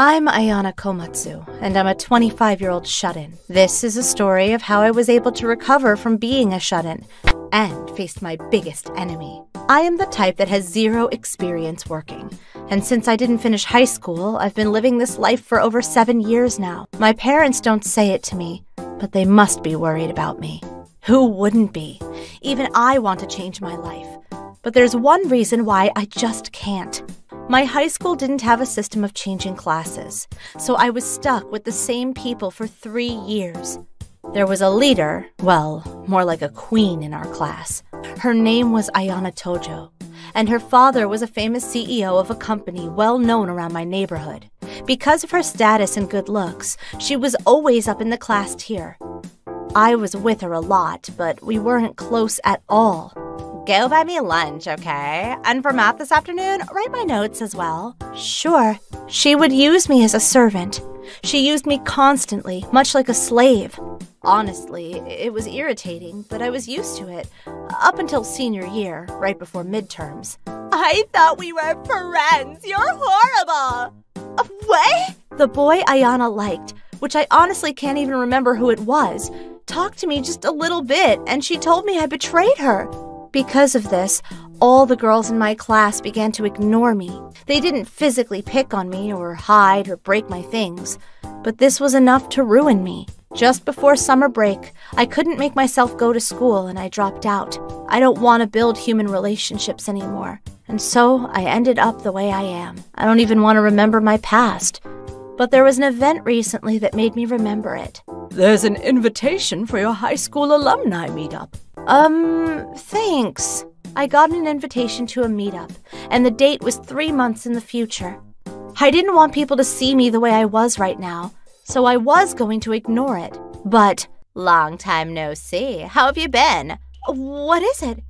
I'm Ayana Komatsu, and I'm a 25-year-old shut-in. This is a story of how I was able to recover from being a shut-in and faced my biggest enemy. I am the type that has zero experience working, and since I didn't finish high school, I've been living this life for over 7 years now. My parents don't say it to me, but they must be worried about me. Who wouldn't be? Even I want to change my life. But there's one reason why I just can't. My high school didn't have a system of changing classes, so I was stuck with the same people for 3 years. There was a leader, well, more like a queen in our class. Her name was Ayana Tojo, and her father was a famous CEO of a company well known around my neighborhood. Because of her status and good looks, she was always up in the class tier. I was with her a lot, but we weren't close at all. Go buy me lunch, okay? And for math this afternoon, write my notes as well. Sure. She would use me as a servant. She used me constantly, much like a slave. Honestly, it was irritating, but I was used to it. Up until senior year, right before midterms. I thought we were friends! You're horrible! What? The boy Ayana liked, which I honestly can't even remember who it was, talked to me just a little bit, and she told me I betrayed her. Because of this, all the girls in my class began to ignore me. They didn't physically pick on me or hide or break my things, but this was enough to ruin me. Just before summer break, I couldn't make myself go to school and I dropped out. I don't want to build human relationships anymore, and so I ended up the way I am. I don't even want to remember my past, but there was an event recently that made me remember it. There's an invitation for your high school alumni meetup. Thanks. I got an invitation to a meetup, and the date was 3 months in the future. I didn't want people to see me the way I was right now, so I was going to ignore it. But, long time no see. How have you been? What is it?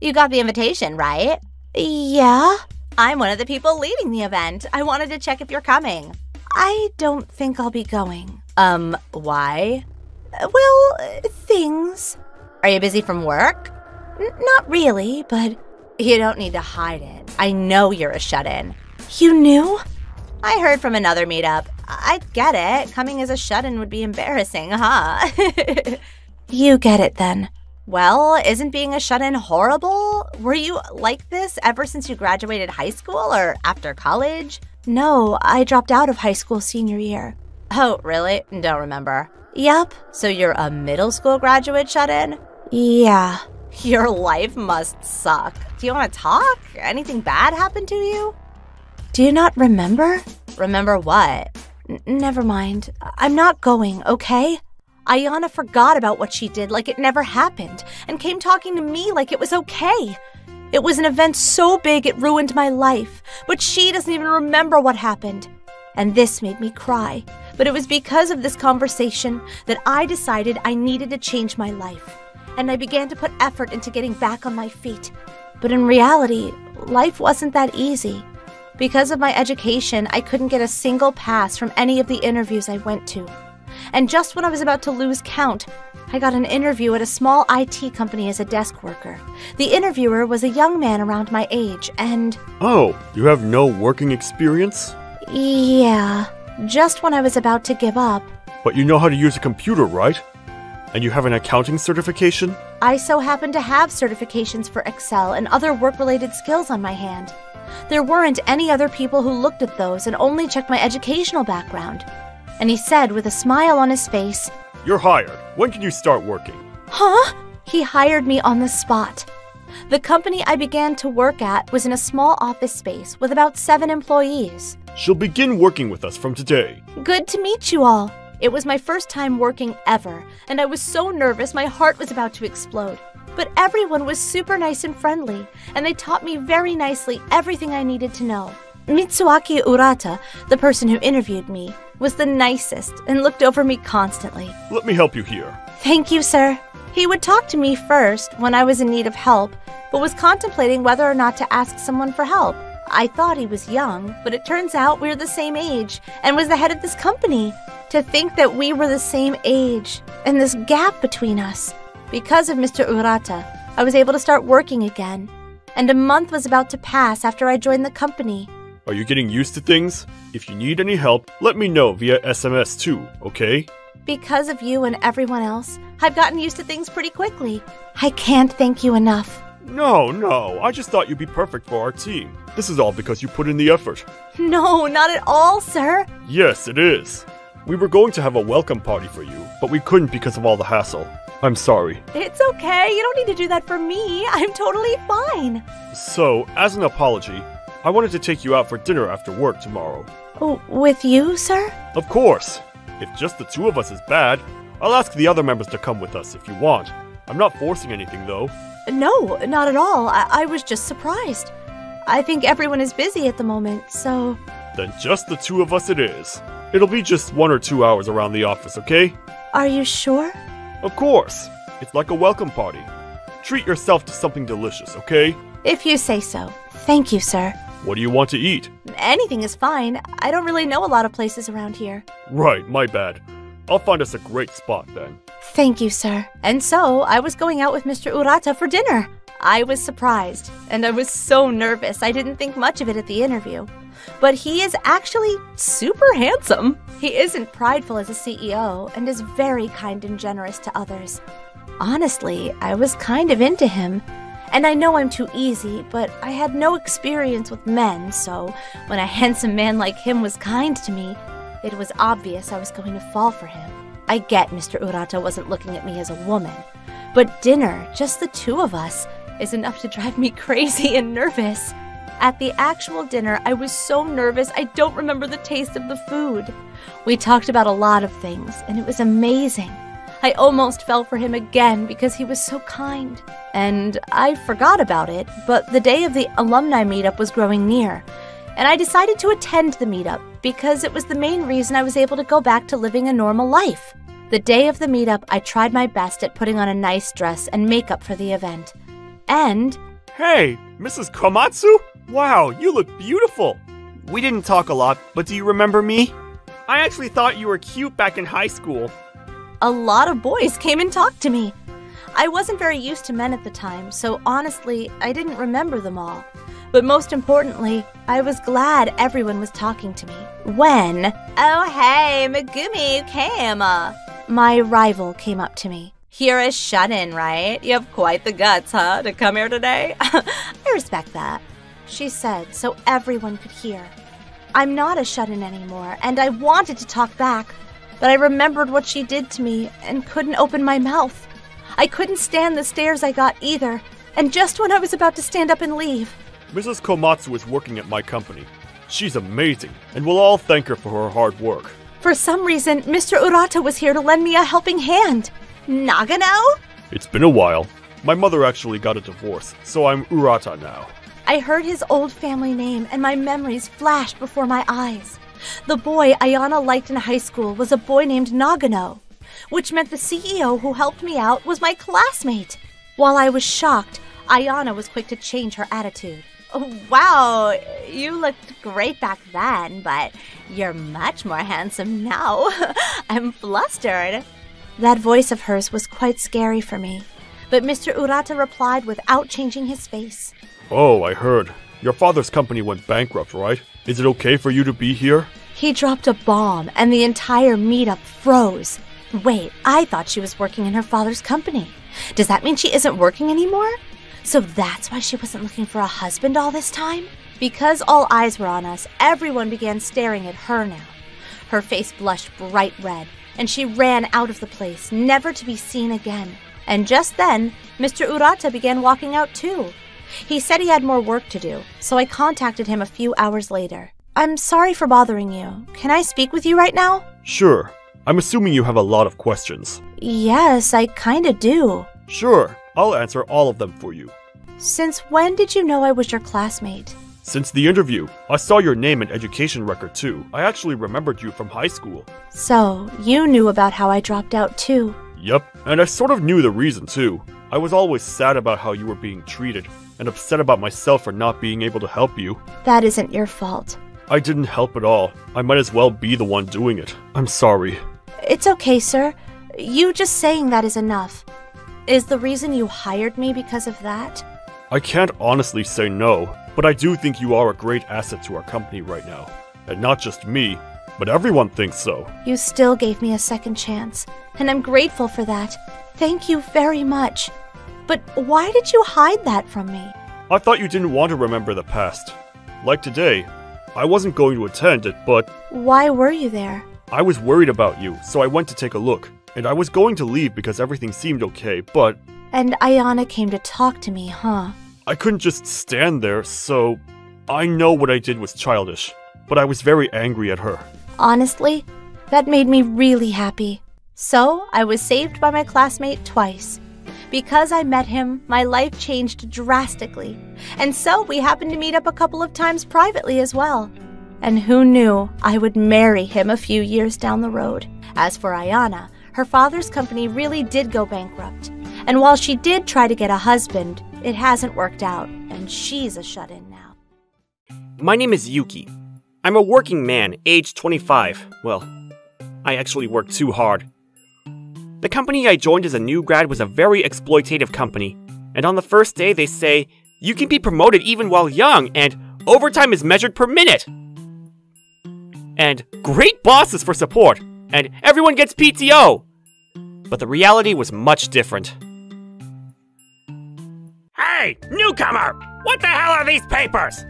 You got the invitation, right? Yeah. I'm one of the people leading the event. I wanted to check if you're coming. I don't think I'll be going. Why? Well, things. Are you busy from work? Not really, but you don't need to hide it. I know you're a shut-in. You knew? I heard from another meetup. I get it. Coming as a shut-in would be embarrassing, huh? You get it then. Well, isn't being a shut-in horrible? Were you like this ever since you graduated high school or after college? No, I dropped out of high school senior year. Oh, really? Don't remember. Yep. So you're a middle school graduate shut-in? Yeah. Your life must suck. Do you want to talk? Anything bad happened to you? Do you not remember? Remember what? Never mind. I'm not going, okay? Ayana forgot about what she did like it never happened and came talking to me like it was okay. It was an event so big it ruined my life, but she doesn't even remember what happened. And this made me cry. But it was because of this conversation that I decided I needed to change my life. And I began to put effort into getting back on my feet. But in reality, life wasn't that easy. Because of my education, I couldn't get a single pass from any of the interviews I went to. And just when I was about to lose count, I got an interview at a small IT company as a desk worker. The interviewer was a young man around my age, and... Oh, you have no working experience? Yeah, just when I was about to give up. But you know how to use a computer, right? And you have an accounting certification? I so happened to have certifications for Excel and other work-related skills on my hand. There weren't any other people who looked at those and only checked my educational background. And he said with a smile on his face, "You're hired. When can you start working?" Huh? He hired me on the spot. The company I began to work at was in a small office space with about 7 employees. She'll begin working with us from today. Good to meet you all. It was my first time working ever, and I was so nervous my heart was about to explode. But everyone was super nice and friendly, and they taught me very nicely everything I needed to know. Mitsuaki Urata, the person who interviewed me, was the nicest and looked over me constantly. Let me help you here. Thank you, sir. He would talk to me first when I was in need of help, but was contemplating whether or not to ask someone for help. I thought he was young, but it turns out we were the same age and was the head of this company. To think that we were the same age and this gap between us. Because of Mr. Urata, I was able to start working again, and a month was about to pass after I joined the company. Are you getting used to things? If you need any help, let me know via SMS too, okay? Because of you and everyone else, I've gotten used to things pretty quickly. I can't thank you enough. No, I just thought you'd be perfect for our team. This is all because you put in the effort. No, not at all, sir. Yes, it is. We were going to have a welcome party for you, but we couldn't because of all the hassle. I'm sorry. It's okay, you don't need to do that for me. I'm totally fine. So, as an apology, I wanted to take you out for dinner after work tomorrow. Oh, with you, sir? Of course. If just the two of us is bad, I'll ask the other members to come with us if you want. I'm not forcing anything, though. No, not at all. I was just surprised. I think everyone is busy at the moment, so... Then just the two of us it is. It'll be just 1 or 2 hours around the office, okay? Are you sure? Of course. It's like a welcome party. Treat yourself to something delicious, okay? If you say so. Thank you, sir. What do you want to eat? Anything is fine. I don't really know a lot of places around here. Right, my bad. I'll find us a great spot then. Thank you, sir. And so, I was going out with Mr. Urata for dinner. I was surprised, and I was so nervous I didn't think much of it at the interview. But he is actually super handsome. He isn't prideful as a CEO, and is very kind and generous to others. Honestly, I was kind of into him. And I know I'm too easy, but I had no experience with men, so when a handsome man like him was kind to me, it was obvious I was going to fall for him. I get Mr. Urata wasn't looking at me as a woman, but dinner, just the two of us, is enough to drive me crazy and nervous. At the actual dinner, I was so nervous I don't remember the taste of the food. We talked about a lot of things, and it was amazing. I almost fell for him again because he was so kind. And I forgot about it, but the day of the alumni meetup was growing near. And I decided to attend the meetup because it was the main reason I was able to go back to living a normal life. The day of the meetup, I tried my best at putting on a nice dress and makeup for the event. And... Hey, Mrs. Komatsu? Wow, you look beautiful. We didn't talk a lot, but do you remember me? I actually thought you were cute back in high school. A lot of boys came and talked to me. I wasn't very used to men at the time, so honestly, I didn't remember them all. But most importantly, I was glad everyone was talking to me. When... Oh, hey, Megumi Kama. My rival came up to me. You're a shut-in, right? You have quite the guts, huh, to come here today? I respect that, she said, so everyone could hear. I'm not a shut-in anymore, and I wanted to talk back, but I remembered what she did to me and couldn't open my mouth. I couldn't stand the stares I got either, and just when I was about to stand up and leave... Mrs. Komatsu is working at my company. She's amazing, and we'll all thank her for her hard work. For some reason, Mr. Urata was here to lend me a helping hand. Nagano? It's been a while. My mother actually got a divorce, so I'm Urata now. I heard his old family name, and my memories flashed before my eyes. The boy Ayana liked in high school was a boy named Nagano, which meant the CEO who helped me out was my classmate. While I was shocked, Ayana was quick to change her attitude. Oh, wow, you looked great back then, but you're much more handsome now. I'm flustered. That voice of hers was quite scary for me, but Mr. Urata replied without changing his face. Oh, I heard. Your father's company went bankrupt, right? Is it okay for you to be here? He dropped a bomb, and the entire meetup froze. Wait, I thought she was working in her father's company. Does that mean she isn't working anymore? So that's why she wasn't looking for a husband all this time? Because all eyes were on us, everyone began staring at her now. Her face blushed bright red, and she ran out of the place, never to be seen again. And just then, Mr. Urata began walking out too. He said he had more work to do, so I contacted him a few hours later. I'm sorry for bothering you. Can I speak with you right now? Sure. I'm assuming you have a lot of questions. Yes, I kinda do. Sure, I'll answer all of them for you. Since when did you know I was your classmate? Since the interview. I saw your name and education record too. I actually remembered you from high school. So, you knew about how I dropped out too? Yep, and I sort of knew the reason too. I was always sad about how you were being treated, and upset about myself for not being able to help you. That isn't your fault. I didn't help at all. I might as well be the one doing it. I'm sorry. It's okay, sir. You just saying that is enough. Is the reason you hired me because of that? I can't honestly say no. but I do think you are a great asset to our company right now. And not just me, but everyone thinks so. You still gave me a second chance, and I'm grateful for that. Thank you very much. But why did you hide that from me? I thought you didn't want to remember the past. Like today, I wasn't going to attend it, but... Why were you there? I was worried about you, so I went to take a look. And I was going to leave because everything seemed okay, but... And Ayana came to talk to me, huh? I couldn't just stand there, so... I know what I did was childish, but I was very angry at her. Honestly, that made me really happy. So, I was saved by my classmate twice. Because I met him, my life changed drastically. And so we happened to meet up a couple of times privately as well. And who knew I would marry him a few years down the road. As for Ayana, her father's company really did go bankrupt. And while she did try to get a husband, it hasn't worked out, and she's a shut-in now. My name is Yuki. I'm a working man, age 25. Well, I actually worked too hard. The company I joined as a new grad was a very exploitative company, and on the first day they say, you can be promoted even while young, and overtime is measured per minute! And great bosses for support, and everyone gets PTO! But the reality was much different. Hey, newcomer! What the hell are these papers?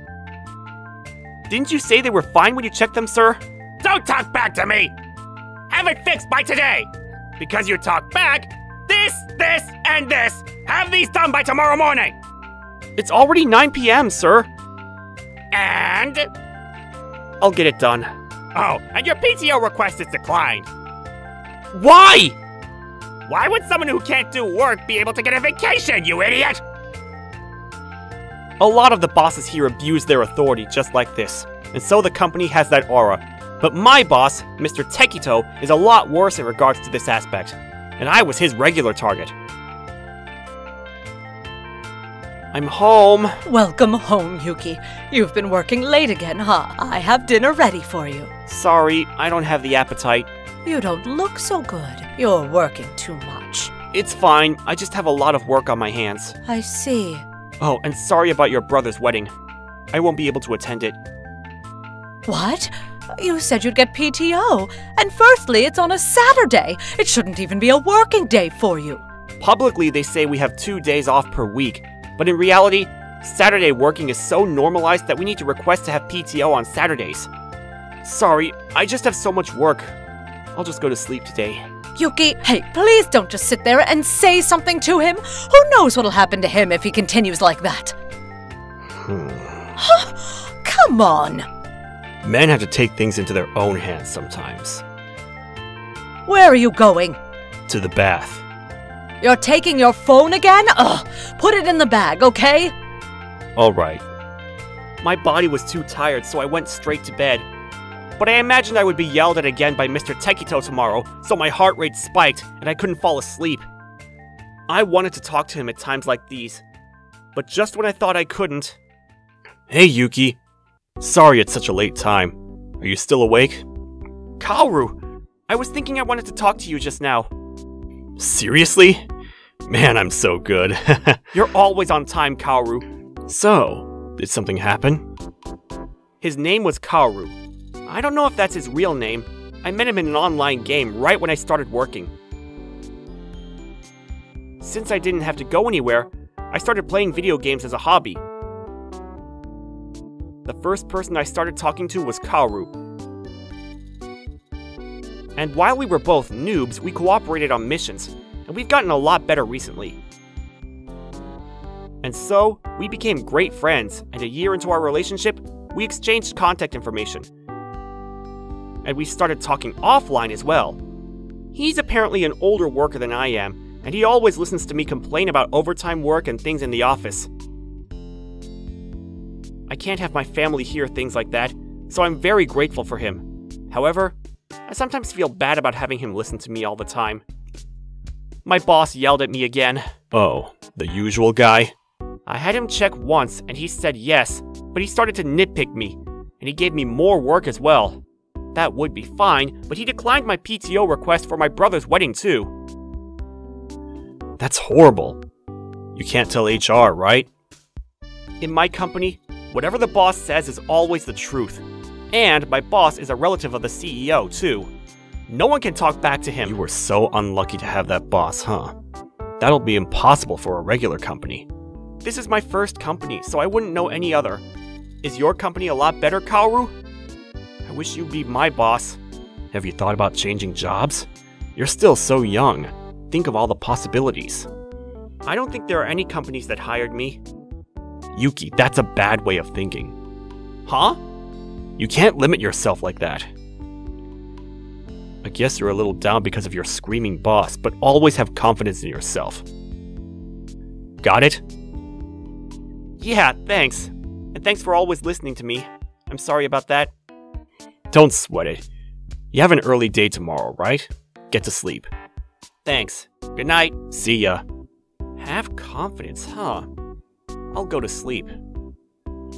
Didn't you say they were fine when you checked them, sir? Don't talk back to me! Have it fixed by today! Because you talk back, this, and this. Have these done by tomorrow morning. It's already 9 p.m., sir. And? I'll get it done. Oh, and your PTO request is declined. Why? Why would someone who can't do work be able to get a vacation, you idiot? A lot of the bosses here abuse their authority just like this, and so the company has that aura. But my boss, Mr. Tekito, is a lot worse in regards to this aspect, and I was his regular target. I'm home. Welcome home, Yuki. You've been working late again, huh? I have dinner ready for you. Sorry, I don't have the appetite. You don't look so good. You're working too much. It's fine. I just have a lot of work on my hands. I see. Oh, and sorry about your brother's wedding. I won't be able to attend it. What? You said you'd get PTO, and firstly, it's on a Saturday. It shouldn't even be a working day for you. Publicly, they say we have 2 days off per week, but in reality, Saturday working is so normalized that we need to request to have PTO on Saturdays. Sorry, I just have so much work. I'll just go to sleep today. Yuki, hey, please don't just sit there and say something to him. Who knows what'll happen to him if he continues like that? Come on. Men have to take things into their own hands sometimes. Where are you going? To the bath. You're taking your phone again? Ugh, put it in the bag, okay? All right. My body was too tired, so I went straight to bed. But I imagined I would be yelled at again by Mr. Tekito tomorrow, so my heart rate spiked and I couldn't fall asleep. I wanted to talk to him at times like these, but just when I thought I couldn't... Hey, Yuki. Sorry it's such a late time. Are you still awake? Kaoru! I was thinking I wanted to talk to you just now. Seriously? Man, I'm so good. You're always on time, Kaoru. So, did something happen? His name was Kaoru. I don't know if that's his real name. I met him in an online game right when I started working. Since I didn't have to go anywhere, I started playing video games as a hobby. The first person I started talking to was Kaoru. And while we were both noobs, we cooperated on missions, and we've gotten a lot better recently. And so, we became great friends, and a year into our relationship, we exchanged contact information. And we started talking offline as well. He's apparently an older worker than I am, and he always listens to me complain about overtime work and things in the office. I can't have my family hear things like that, so I'm very grateful for him. However, I sometimes feel bad about having him listen to me all the time. My boss yelled at me again. Oh, the usual guy? I had him check once and he said yes, but he started to nitpick me, and he gave me more work as well. That would be fine, but he declined my PTO request for my brother's wedding too. That's horrible. You can't tell HR, right? In my company, Whatever the boss says is always the truth. And my boss is a relative of the CEO, too. No one can talk back to him. You were so unlucky to have that boss, huh? That'll be impossible for a regular company. This is my first company, so I wouldn't know any other. Is your company a lot better, Kaoru? I wish you'd be my boss. Have you thought about changing jobs? You're still so young. Think of all the possibilities. I don't think there are any companies that hired me. Yuki, that's a bad way of thinking. Huh? You can't limit yourself like that. I guess you're a little down because of your screaming boss, but always have confidence in yourself. Got it? Yeah, thanks. And thanks for always listening to me. I'm sorry about that. Don't sweat it. You have an early day tomorrow, right? Get to sleep. Thanks. Good night. See ya. Have confidence, huh? I'll go to sleep.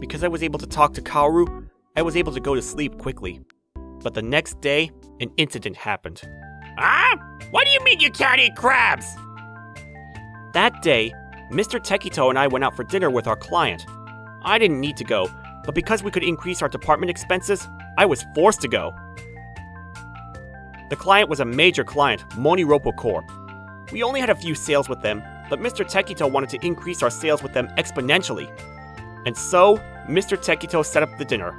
Because I was able to talk to Kaoru, I was able to go to sleep quickly. But the next day, an incident happened. Huh? What do you mean you can't eat crabs? That day, Mr. Tekito and I went out for dinner with our client. I didn't need to go, but because we could increase our department expenses, I was forced to go. The client was a major client, MoniRobo Corp. We only had a few sales with them, but Mr. Tekito wanted to increase our sales with them exponentially. And so, Mr. Tekito set up the dinner.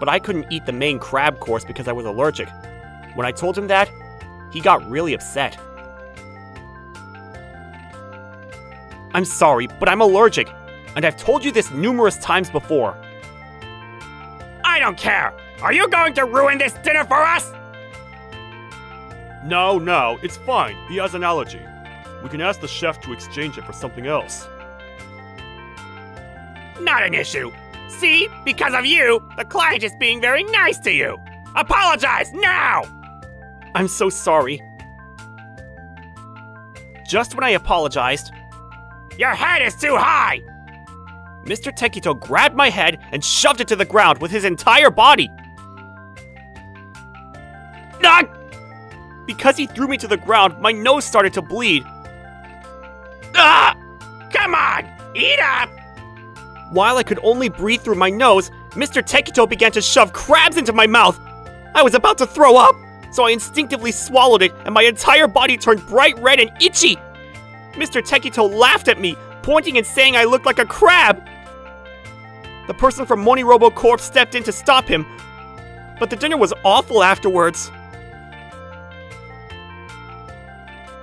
But I couldn't eat the main crab course because I was allergic. When I told him that, he got really upset. I'm sorry, but I'm allergic, and I've told you this numerous times before. I don't care! Are you going to ruin this dinner for us? No, it's fine. He has an allergy. We can ask the chef to exchange it for something else. Not an issue. See? Because of you, the client is being very nice to you. Apologize now! I'm so sorry. Just when I apologized... Your head is too high! Mr. Tekito grabbed my head and shoved it to the ground with his entire body. Not... Because he threw me to the ground, my nose started to bleed. Ah! Come on! Eat up! While I could only breathe through my nose, Mr. Tekito began to shove crabs into my mouth. I was about to throw up, so I instinctively swallowed it and my entire body turned bright red and itchy. Mr. Tekito laughed at me, pointing and saying I looked like a crab. The person from MoniRobo Corp stepped in to stop him, but the dinner was awful afterwards.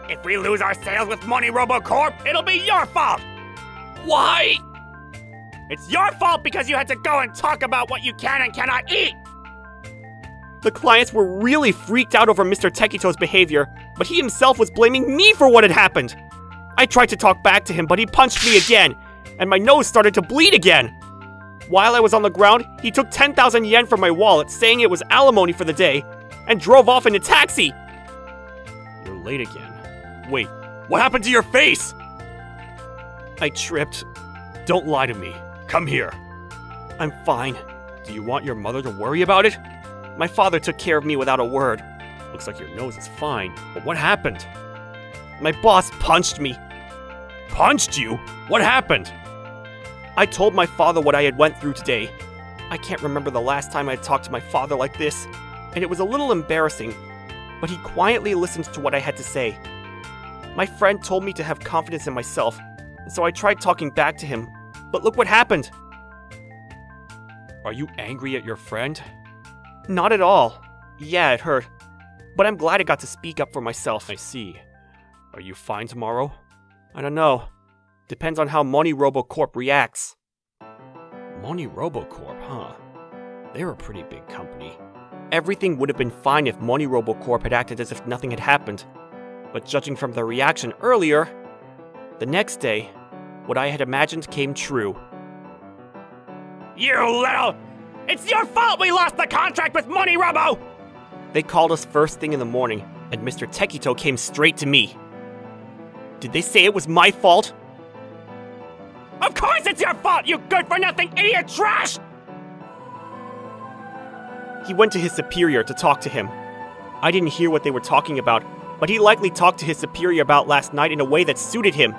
If we lose our sales with MoniRobo Corp, it'll be your fault! Why? It's your fault because you had to go and talk about what you can and cannot eat! The clients were really freaked out over Mr. Tekito's behavior, but he himself was blaming me for what had happened. I tried to talk back to him, but he punched me again, and my nose started to bleed again. While I was on the ground, he took 10,000 yen from my wallet, saying it was alimony for the day, and drove off in a taxi. You're late again. Wait, what happened to your face? I tripped. Don't lie to me. Come here. I'm fine. Do you want your mother to worry about it? My father took care of me without a word. Looks like your nose is fine, but what happened? My boss punched me. Punched you? What happened? I told my father what I had went through today. I can't remember the last time I talked to my father like this, and it was a little embarrassing, but he quietly listened to what I had to say. My friend told me to have confidence in myself, so I tried talking back to him, but look what happened. Are you angry at your friend? Not at all. Yeah, it hurt, but I'm glad I got to speak up for myself. I see. Are you fine tomorrow? I don't know. Depends on how MoniRobo Corp reacts. MoniRobo Corp, huh? They're a pretty big company. Everything would have been fine if MoniRobo Corp had acted as if nothing had happened. But judging from the reaction earlier, the next day, what I had imagined came true. You little... It's your fault we lost the contract with MoniRobo! They called us first thing in the morning, and Mr. Tekito came straight to me. Did they say it was my fault? Of course it's your fault, you good-for-nothing idiot trash! He went to his superior to talk to him. I didn't hear what they were talking about, but he likely talked to his superior about last night in a way that suited him.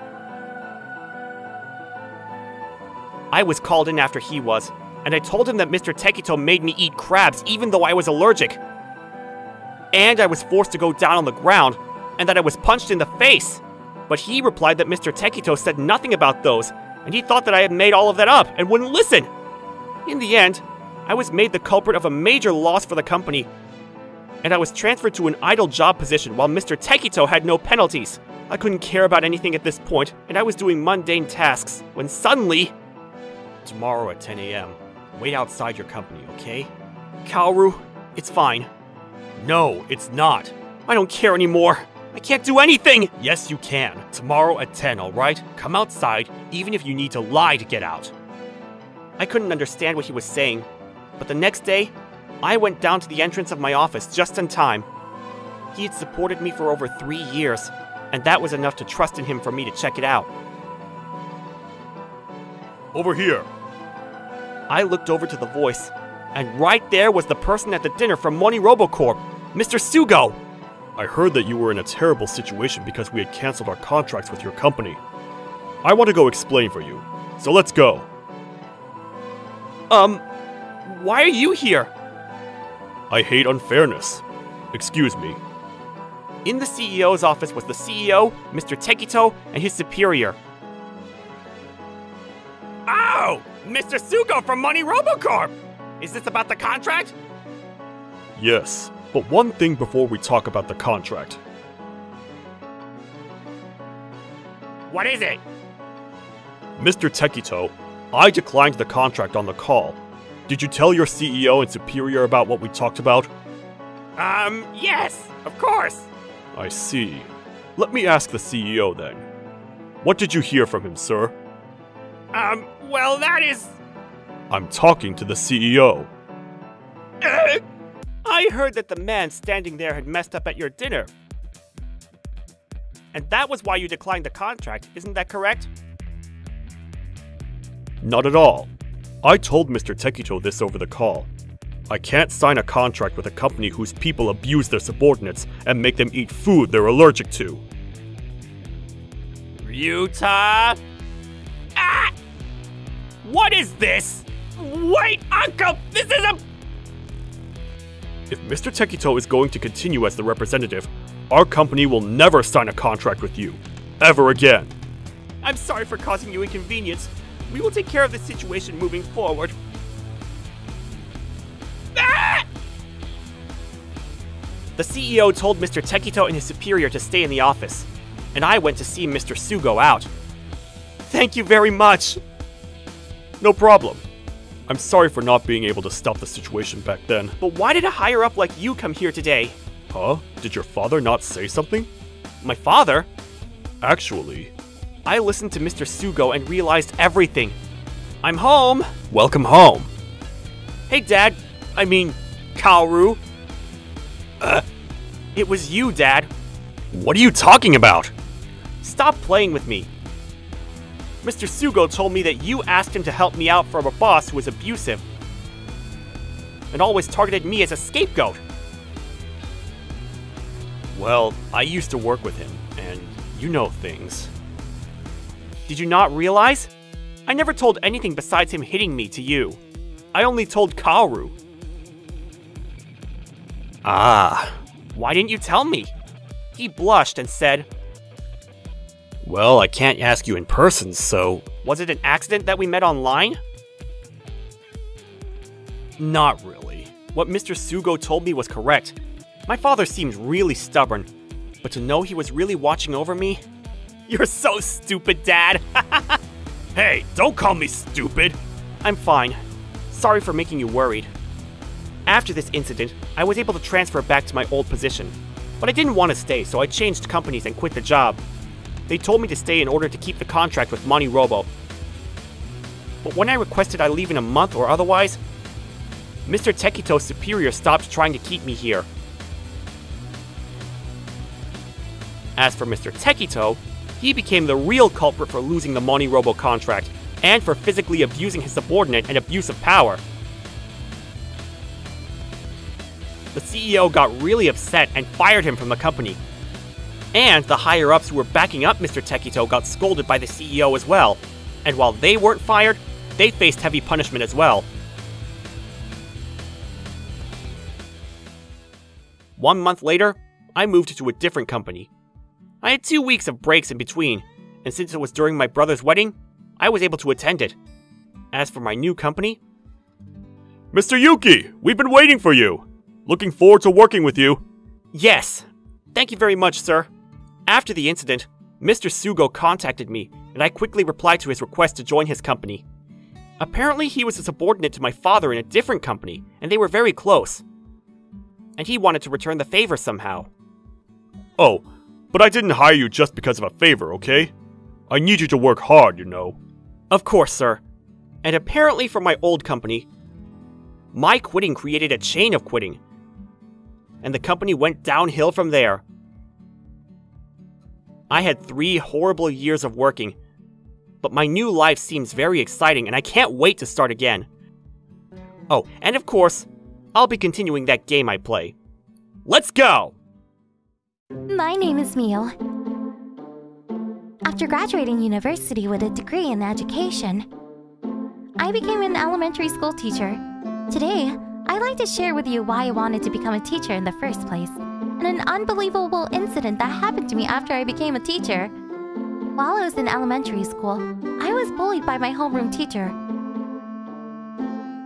I was called in after he was, and I told him that Mr. Tekito made me eat crabs even though I was allergic. And I was forced to go down on the ground, and that I was punched in the face. But he replied that Mr. Tekito said nothing about those, and he thought that I had made all of that up and wouldn't listen. In the end, I was made the culprit of a major loss for the company, and I was transferred to an idle job position while Mr. Tekito had no penalties. I couldn't care about anything at this point, and I was doing mundane tasks, when suddenly... Tomorrow at 10 a.m., wait outside your company, okay? Kaoru, it's fine. No, it's not. I don't care anymore. I can't do anything! Yes, you can. Tomorrow at 10, alright? Come outside, even if you need to lie to get out. I couldn't understand what he was saying, but the next day, I went down to the entrance of my office just in time. He had supported me for over 3 years, and that was enough to trust in him for me to check it out. Over here. I looked over to the voice, and right there was the person at the dinner from MoniRobo Corp, Mr. Sugo. I heard that you were in a terrible situation because we had canceled our contracts with your company. I want to go explain for you, so let's go. Why are you here? I hate unfairness. Excuse me. In the CEO's office was the CEO, Mr. Tekito, and his superior. Oh! Mr. Sugo from MoniRobo Corp! Is this about the contract? Yes, but one thing before we talk about the contract. What is it? Mr. Tekito, I declined the contract on the call. Did you tell your CEO and superior about what we talked about? Yes, of course. I see. Let me ask the CEO then. What did you hear from him, sir? Well, that is... I'm talking to the CEO. I heard that the man standing there had messed up at your dinner. And that was why you declined the contract, isn't that correct? Not at all. I told Mr. Tekito this over the call. I can't sign a contract with a company whose people abuse their subordinates and make them eat food they're allergic to. Ryota? Ah! What is this? Wait, Uncle! This is a... If Mr. Tekito is going to continue as the representative, our company will never sign a contract with you. Ever again. I'm sorry for causing you inconvenience. We will take care of this situation moving forward. The CEO told Mr. Tekito and his superior to stay in the office, and I went to see Mr. Sugo out. Thank you very much! No problem. I'm sorry for not being able to stop the situation back then. But why did a higher-up like you come here today? Huh? Did your father not say something? My father? Actually... I listened to Mr. Sugo and realized everything. I'm home! Welcome home. Hey, Dad. I mean, Kaoru. It was you, Dad. What are you talking about? Stop playing with me. Mr. Sugo told me that you asked him to help me out from a boss who was abusive and always targeted me as a scapegoat. Well, I used to work with him, and you know things. Did you not realize? I never told anything besides him hitting me to you. I only told Kaoru. Ah. Why didn't you tell me? He blushed and said, well, I can't ask you in person, so... Was it an accident that we met online? Not really. What Mr. Sugo told me was correct. My father seemed really stubborn, but to know he was really watching over me... You're so stupid, Dad! Hey, don't call me stupid! I'm fine. Sorry for making you worried. After this incident, I was able to transfer back to my old position, but I didn't want to stay, so I changed companies and quit the job. They told me to stay in order to keep the contract with MoniRobo. But when I requested I leave in a month or otherwise, Mr. Tekito's superior stopped trying to keep me here. As for Mr. Tekito, he became the real culprit for losing the MoniRobo contract and for physically abusing his subordinate and abuse of power. The CEO got really upset and fired him from the company. And the higher-ups who were backing up Mr. Tekito got scolded by the CEO as well. And while they weren't fired, they faced heavy punishment as well. One month later, I moved to a different company. I had 2 weeks of breaks in between, and since it was during my brother's wedding, I was able to attend it. As for my new company... Mr. Yuki, we've been waiting for you! Looking forward to working with you! Yes! Thank you very much, sir. After the incident, Mr. Sugo contacted me, and I quickly replied to his request to join his company. Apparently he was a subordinate to my father in a different company, and they were very close. And he wanted to return the favor somehow. Oh, but I didn't hire you just because of a favor, okay? I need you to work hard, you know. Of course, sir. And apparently for my old company, my quitting created a chain of quitting. And the company went downhill from there. I had 3 horrible years of working, but my new life seems very exciting and I can't wait to start again. Oh, and of course, I'll be continuing that game I play. Let's go! My name is Mio. After graduating university with a degree in education, I became an elementary school teacher. Today, I'd like to share with you why I wanted to become a teacher in the first place, and an unbelievable incident that happened to me after I became a teacher. While I was in elementary school, I was bullied by my homeroom teacher.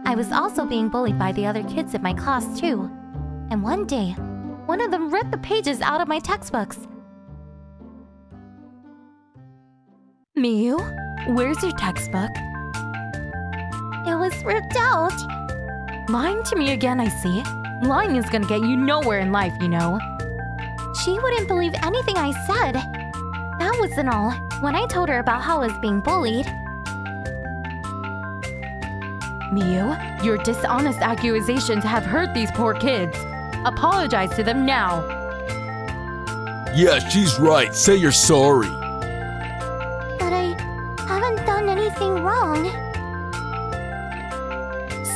I was also being bullied by the other kids in my class too. And one day, one of them ripped the pages out of my textbooks. Miu, where's your textbook? It was ripped out. Lying to me again, I see. Lying is gonna get you nowhere in life, you know. She wouldn't believe anything I said. That wasn't all. When I told her about how I was being bullied... Miu, your dishonest accusations have hurt these poor kids. Apologize to them now. Yeah, she's right. Say you're sorry. But I haven't done anything wrong.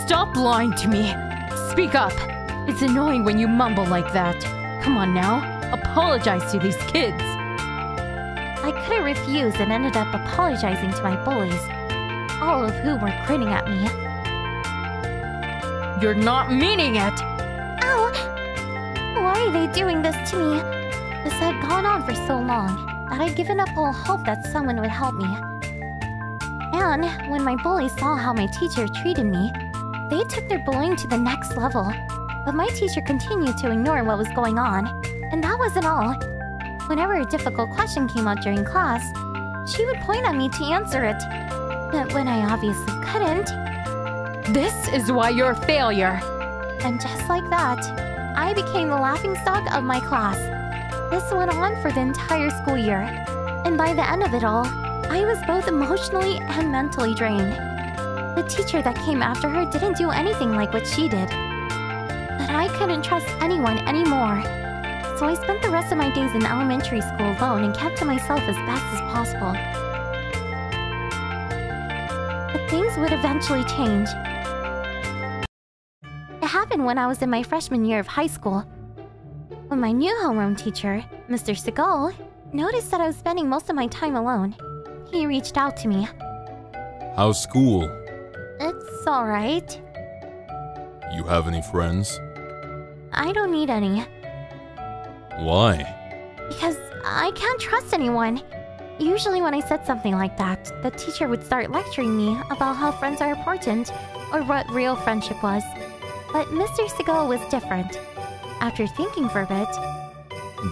Stop lying to me. Speak up. It's annoying when you mumble like that. Come on now, apologize to these kids. I couldn't refuse and ended up apologizing to my bullies, all of whom were grinning at me. You're not meaning it! Ow! Why are they doing this to me? This had gone on for so long that I'd given up all hope that someone would help me. And when my bullies saw how my teacher treated me, they took their bullying to the next level. But my teacher continued to ignore what was going on, and that wasn't all. Whenever a difficult question came out during class, she would point at me to answer it. But when I obviously couldn't... This is why you're a failure! And just like that, I became the laughingstock of my class. This went on for the entire school year, and by the end of it all, I was both emotionally and mentally drained. The teacher that came after her didn't do anything like what she did. But I couldn't trust anyone anymore. So I spent the rest of my days in elementary school alone and kept to myself as best as possible. But things would eventually change. It happened when I was in my freshman year of high school, when my new homeroom teacher, Mr. Seagull, noticed that I was spending most of my time alone. He reached out to me. How's school? It's alright. You have any friends? I don't need any. Why? Because I can't trust anyone. Usually when I said something like that, the teacher would start lecturing me about how friends are important or what real friendship was. But Mr. Sego was different. After thinking for a bit...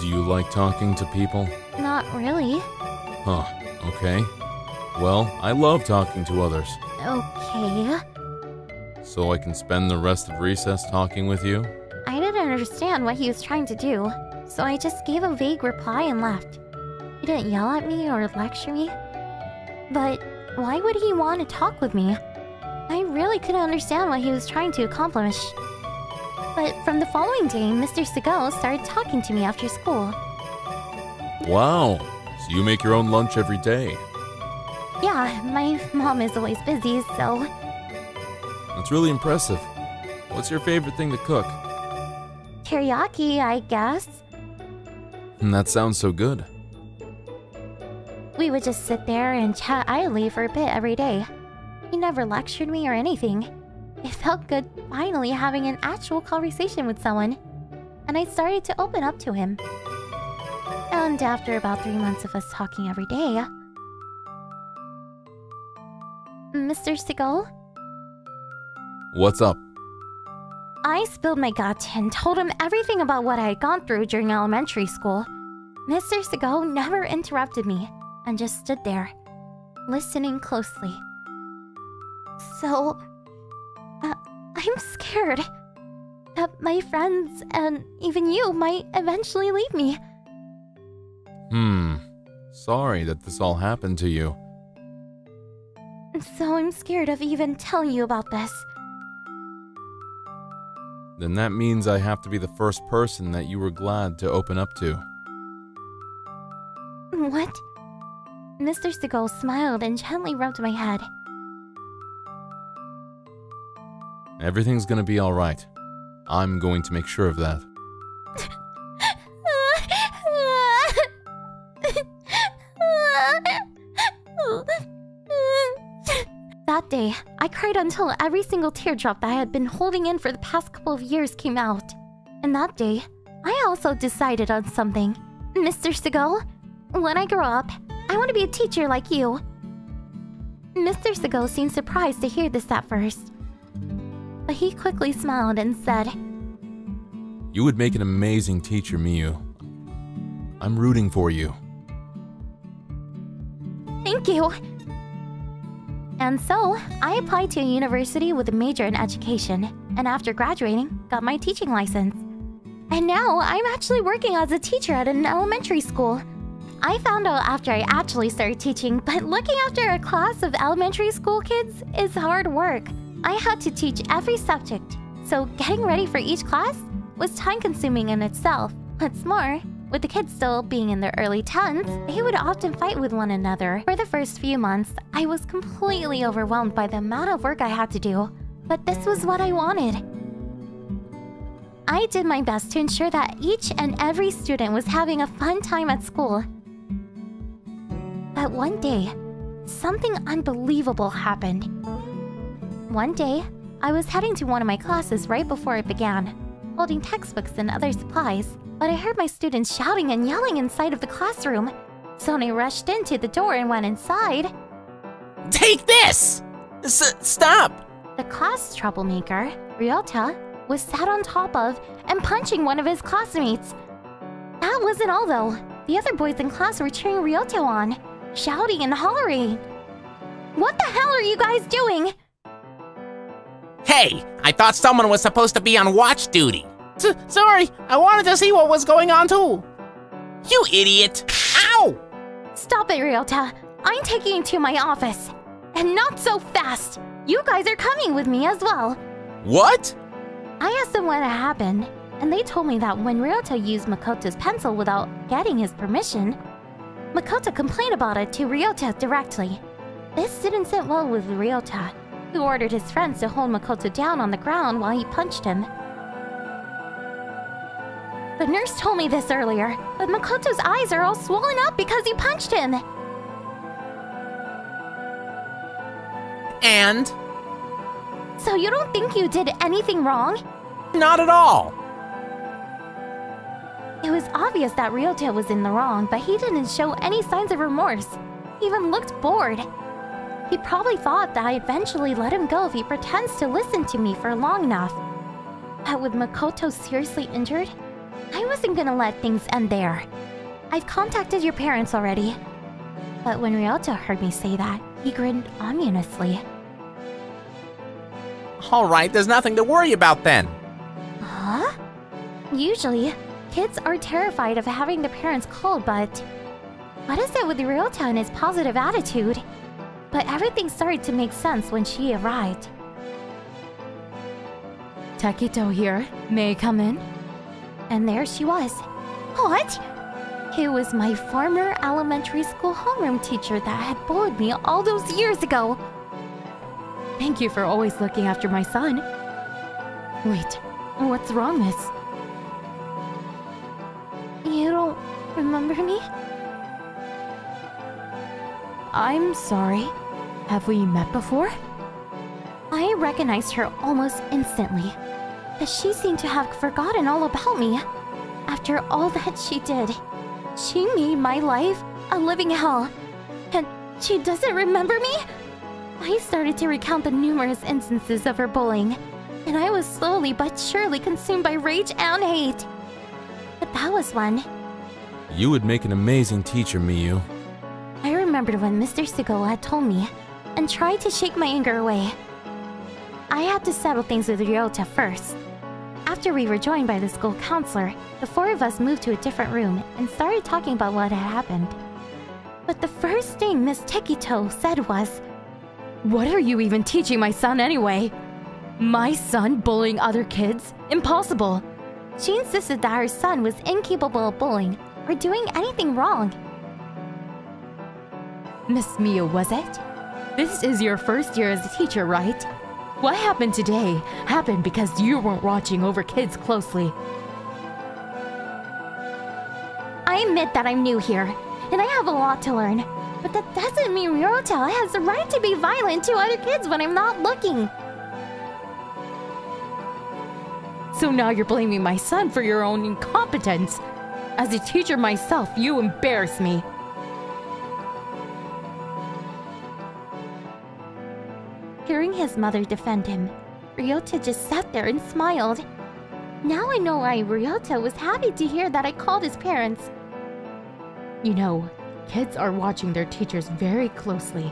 Do you like talking to people? Not really. Huh, okay. Well, I love talking to others. Okay. So I can spend the rest of recess talking with you? I didn't understand what he was trying to do, so I just gave a vague reply and left. He didn't yell at me or lecture me. But why would he want to talk with me? I really couldn't understand what he was trying to accomplish. But from the following day, Mr. Sego started talking to me after school. Wow! So you make your own lunch every day? Yeah, my mom is always busy, so... That's really impressive. What's your favorite thing to cook? Teriyaki, I guess. That sounds so good. We would just sit there and chat idly for a bit every day. He never lectured me or anything. It felt good finally having an actual conversation with someone. And I started to open up to him. And after about 3 months of us talking every day... Mr. Seagull? What's up? I spilled my guts and told him everything about what I had gone through during elementary school. Mr. Sego never interrupted me and just stood there, listening closely. So... I'm scared that my friends and even you might eventually leave me. Sorry that this all happened to you. So I'm scared of even telling you about this. Then that means I have to be the first person that you were glad to open up to. What? Mr. Seagull smiled and gently rubbed my head. Everything's gonna be alright. I'm going to make sure of that. That day, I cried until every single teardrop that I had been holding in for the past couple of years came out. And that day, I also decided on something. Mr. Sego, when I grow up, I want to be a teacher like you. Mr. Sego seemed surprised to hear this at first. But he quickly smiled and said, You would make an amazing teacher, Miu. I'm rooting for you. Thank you. And so, I applied to a university with a major in education, and after graduating, got my teaching license. And now, I'm actually working as a teacher at an elementary school. I found out after I actually started teaching, but looking after a class of elementary school kids is hard work. I had to teach every subject, so getting ready for each class was time-consuming in itself. What's more, with the kids still being in their early 10s, they would often fight with one another. For the first few months, I was completely overwhelmed by the amount of work I had to do, but this was what I wanted. I did my best to ensure that each and every student was having a fun time at school. But one day, something unbelievable happened. One day, I was heading to one of my classes right before it began, holding textbooks and other supplies. But I heard my students shouting and yelling inside of the classroom. So I rushed into the door and went inside. Take this! Stop! The class troublemaker, Ryota, was sat on top of and punching one of his classmates. That wasn't all though. The other boys in class were cheering Ryota on, shouting and hollering. What the hell are you guys doing? Hey, I thought someone was supposed to be on watch duty. Sorry, I wanted to see what was going on too. You idiot! Ow! Stop it, Ryota. I'm taking you to my office. And not so fast. You guys are coming with me as well. What? I asked them what had happened, and they told me that when Ryota used Makoto's pencil without getting his permission, Makoto complained about it to Ryota directly. This didn't sit well with Ryota, who ordered his friends to hold Makoto down on the ground while he punched him. The nurse told me this earlier, but Makoto's eyes are all swollen up because you punched him! And? So you don't think you did anything wrong? Not at all! It was obvious that Ryota was in the wrong, but he didn't show any signs of remorse. He even looked bored. He probably thought that I eventually let him go if he pretends to listen to me for long enough. But with Makoto seriously injured, I wasn't gonna let things end there. I've contacted your parents already. But when Ryota heard me say that, he grinned ominously. Alright, there's nothing to worry about then. Huh? Usually, kids are terrified of having their parents called, but... What is it with Ryota and his positive attitude? But everything started to make sense when she arrived. Tekito here. May I come in? And there she was. What? It was my former elementary school homeroom teacher that had bullied me all those years ago. Thank you for always looking after my son. Wait, what's wrong, miss? You don't remember me? I'm sorry. Have we met before? I recognized her almost instantly, but she seemed to have forgotten all about me. After all that she did, she made my life a living hell, and she doesn't remember me? I started to recount the numerous instances of her bullying, and I was slowly but surely consumed by rage and hate. But that was one. You would make an amazing teacher, Miu. I remembered when Mr. Sego had told me and tried to shake my anger away. I had to settle things with Ryota first. After we were joined by the school counselor, the four of us moved to a different room and started talking about what had happened. But the first thing Miss Tekito said was, "What are you even teaching my son anyway? My son bullying other kids? Impossible!" She insisted that her son was incapable of bullying or doing anything wrong. Miss Mio, was it? This is your first year as a teacher, right? What happened today happened because you weren't watching over kids closely. I admit that I'm new here, and I have a lot to learn. But that doesn't mean Ryota has the right to be violent to other kids when I'm not looking. So now you're blaming my son for your own incompetence. As a teacher myself, you embarrass me. Hearing his mother defend him, Ryota just sat there and smiled. Now I know why Ryota was happy to hear that I called his parents. You know, kids are watching their teachers very closely.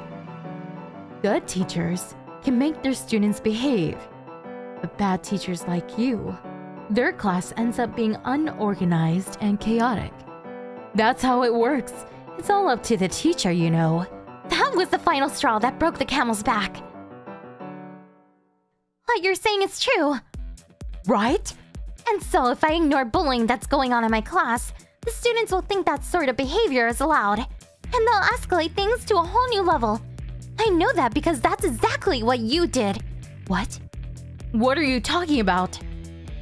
Good teachers can make their students behave, but bad teachers like you, their class ends up being unorganized and chaotic. That's how it works. It's all up to the teacher, you know. That was the final straw that broke the camel's back. What you're saying is true, right? And so if I ignore bullying that's going on in my class, the students will think that sort of behavior is allowed, and they'll escalate things to a whole new level. I know that because that's exactly what you did. What? What are you talking about?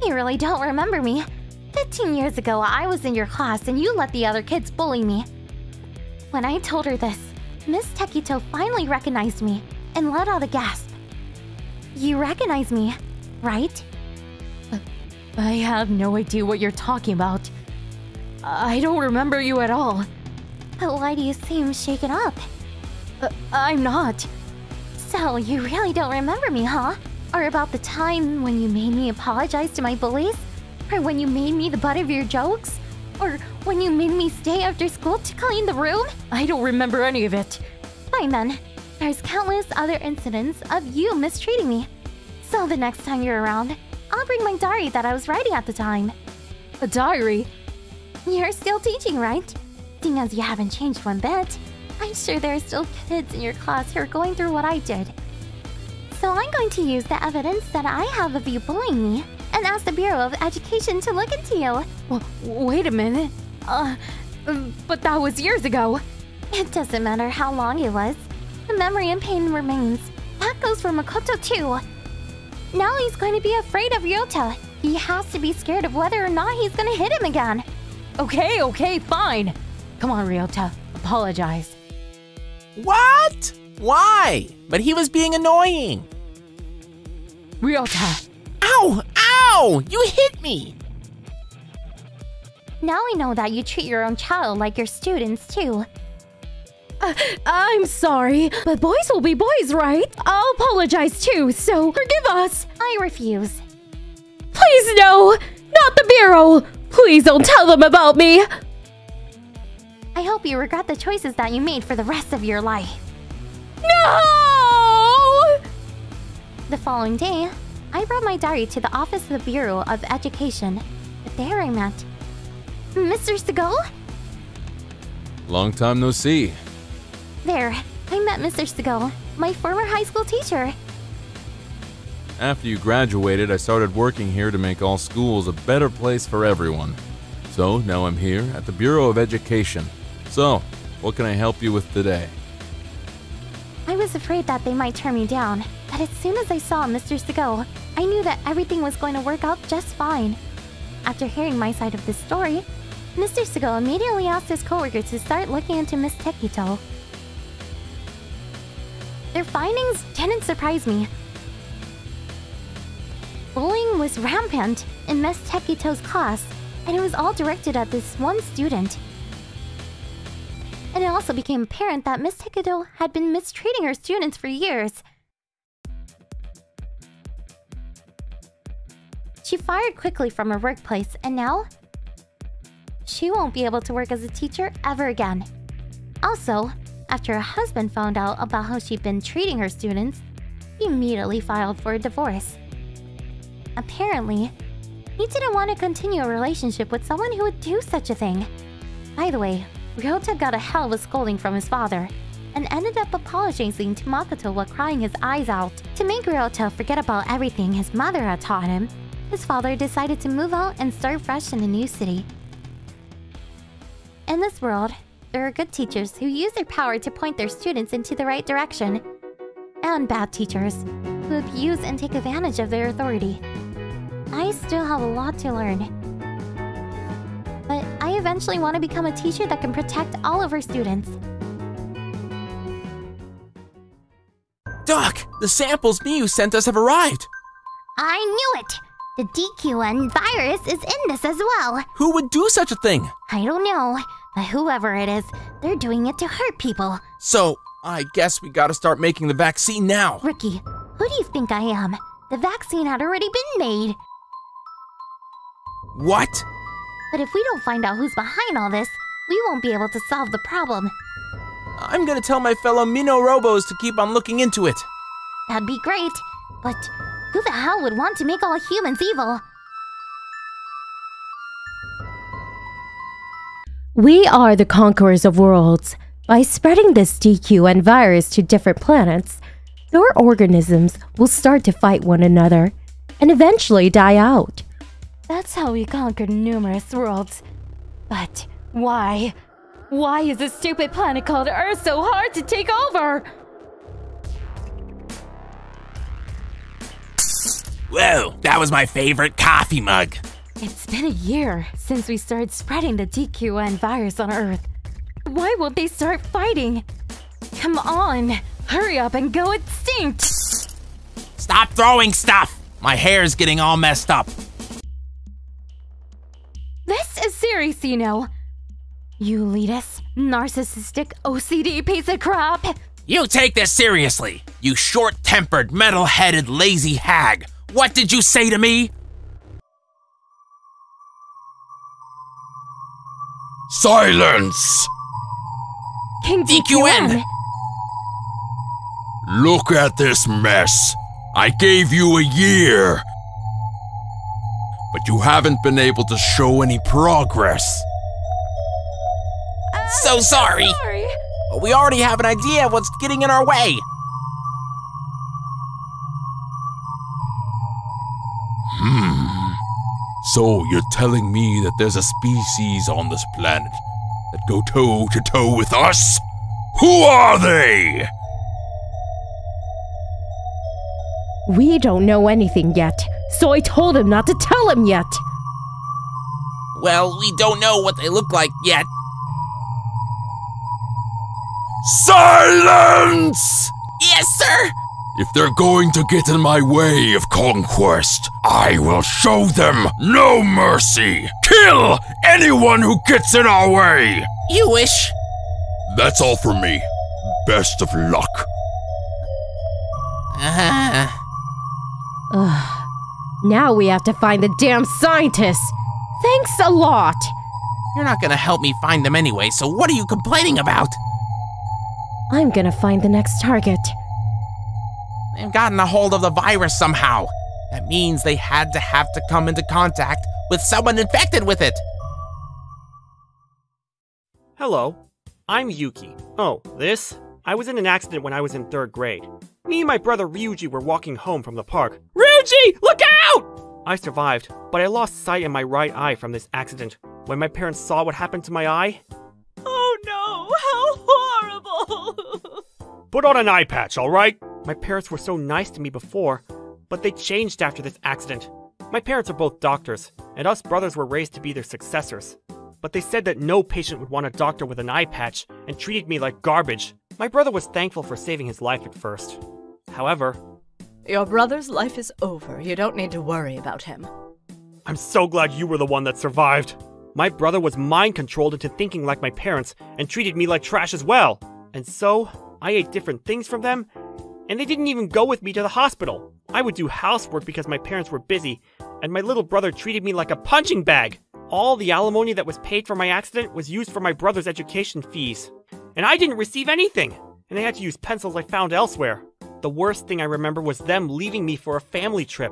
You really don't remember me. 15 years ago, I was in your class and you let the other kids bully me. When I told her this, Miss Tekito finally recognized me and let out a gasp. You recognize me, right? I have no idea what you're talking about. I don't remember you at all. But why do you seem shaken up? I'm not. So you really don't remember me, huh? Or about the time when you made me apologize to my bullies? Or when you made me the butt of your jokes? Or when you made me stay after school to clean the room? I don't remember any of it. Fine then. There's countless other incidents of you mistreating me. So the next time you're around, I'll bring my diary that I was writing at the time. A diary? You're still teaching, right? Seeing as you haven't changed one bit, I'm sure there are still kids in your class who are going through what I did. So I'm going to use the evidence that I have of you bullying me and ask the Bureau of Education to look into you. Well, wait a minute. But that was years ago. It doesn't matter how long it was. The memory and pain remains. That goes for Makoto too. Now he's going to be afraid of Ryota. He has to be scared of whether or not he's going to hit him again. Okay, okay, fine. Come on, Ryota. Apologize. What? Why? But he was being annoying. Ryota. Ow! Ow! You hit me! Now I know that you treat your own child like your students, too. I'm sorry, but boys will be boys, right? I'll apologize, too, so forgive us. I refuse. Please, no! Not the Bureau! Please don't tell them about me! I hope you regret the choices that you made for the rest of your life. No! The following day, I brought my diary to the office of the Bureau of Education. But there I met Mr. Sego? Long time no see. There, I met Mr. Sego, my former high school teacher. After you graduated, I started working here to make all schools a better place for everyone. So now I'm here at the Bureau of Education. So, what can I help you with today? I was afraid that they might turn me down, but as soon as I saw Mr. Sego, I knew that everything was going to work out just fine. After hearing my side of the story, Mr. Sego immediately asked his coworker to start looking into Miss Tekito. Their findings didn't surprise me. was rampant in Miss Tekito's class, and it was all directed at this one student. And it also became apparent that Miss Tekito had been mistreating her students for years. She fired quickly from her workplace, and now she won't be able to work as a teacher ever again. Also, after her husband found out about how she'd been treating her students, he immediately filed for a divorce. Apparently, he didn't want to continue a relationship with someone who would do such a thing. By the way, Ryota got a hell of a scolding from his father, and ended up apologizing to Makoto while crying his eyes out. To make Ryota forget about everything his mother had taught him, his father decided to move out and start fresh in a new city. In this world, there are good teachers who use their power to point their students into the right direction, and bad teachers who abuse and take advantage of their authority. I still have a lot to learn, but I eventually want to become a teacher that can protect all of her students. Doc, the samples Miu sent us have arrived! I knew it! The DQN virus is in this as well! Who would do such a thing? I don't know, but whoever it is, they're doing it to hurt people. So, I guess we gotta start making the vaccine now. Ricky, who do you think I am? The vaccine had already been made. What? But if we don't find out who's behind all this, we won't be able to solve the problem. I'm gonna tell my fellow MoniRobos to keep on looking into it. That'd be great, but who the hell would want to make all humans evil? We are the conquerors of worlds. By spreading this DQN virus to different planets, your organisms will start to fight one another and eventually die out. That's how we conquered numerous worlds. But why? Why is this stupid planet called Earth so hard to take over? Whoa, that was my favorite coffee mug. It's been a year since we started spreading the DQN virus on Earth. Why won't they start fighting? Come on, hurry up and go extinct! Stop throwing stuff! My hair's getting all messed up. This is serious, you know. You elitist, narcissistic, OCD piece of crap. You take this seriously, you short-tempered, metal-headed, lazy hag. What did you say to me? Silence! King DQN! Look at this mess. I gave you a year, but you haven't been able to show any progress. I'm so sorry, but we already have an idea of what's getting in our way. So you're telling me that there's a species on this planet that go toe-to-toe with us? Who are they? We don't know anything yet, so I told him not to tell him yet. Well, we don't know what they look like yet. Silence! Yes, sir! If they're going to get in my way of conquest, I will show them no mercy! Kill anyone who gets in our way! You wish. That's all for me. Best of luck. Now we have to find the damn scientists! Thanks a lot! You're not gonna help me find them anyway, so what are you complaining about? I'm gonna find the next target. They've gotten a hold of the virus somehow. That means they had to come into contact with someone infected with it. Hello, I'm Yuki. Oh, this? I was in an accident when I was in 3rd grade. Me and my brother Ryuji were walking home from the park. Ryuji, look out! I survived, but I lost sight in my right eye from this accident. When my parents saw what happened to my eye... Oh no, how horrible! Put on an eye patch, alright? My parents were so nice to me before, but they changed after this accident. My parents are both doctors, and us brothers were raised to be their successors. But they said that no patient would want a doctor with an eye patch, and treated me like garbage. My brother was thankful for saving his life at first. However, Your brother's life is over. You don't need to worry about him. I'm so glad you were the one that survived. My brother was mind-controlled into thinking like my parents and treated me like trash as well. And so, I ate different things from them, and they didn't even go with me to the hospital. I would do housework because my parents were busy, and my little brother treated me like a punching bag. All the alimony that was paid for my accident was used for my brother's education fees. And I didn't receive anything! And I had to use pencils I found elsewhere. The worst thing I remember was them leaving me for a family trip.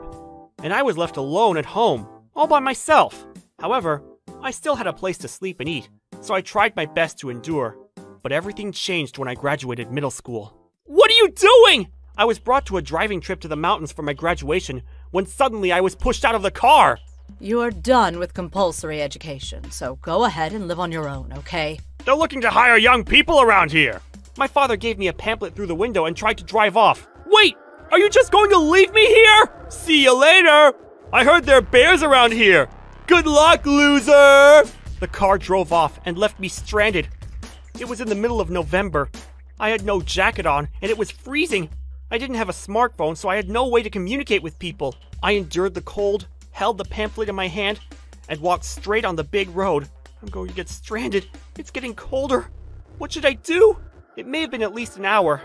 And I was left alone at home, all by myself. However, I still had a place to sleep and eat, so I tried my best to endure. But everything changed when I graduated middle school. What are you doing?! I was brought to a driving trip to the mountains for my graduation, when suddenly I was pushed out of the car! You are done with compulsory education, so go ahead and live on your own, okay? They're looking to hire young people around here! My father gave me a pamphlet through the window and tried to drive off. Wait! Are you just going to leave me here? See you later! I heard there are bears around here! Good luck, loser! The car drove off and left me stranded. It was in the middle of November. I had no jacket on, and it was freezing. I didn't have a smartphone, so I had no way to communicate with people. I endured the cold, held the pamphlet in my hand, and walked straight on the big road. I'm going to get stranded. It's getting colder. What should I do? It may have been at least an hour.